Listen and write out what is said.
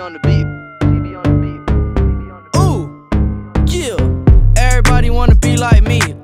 on the beat. Ooh, yeah. Everybody wanna be like me.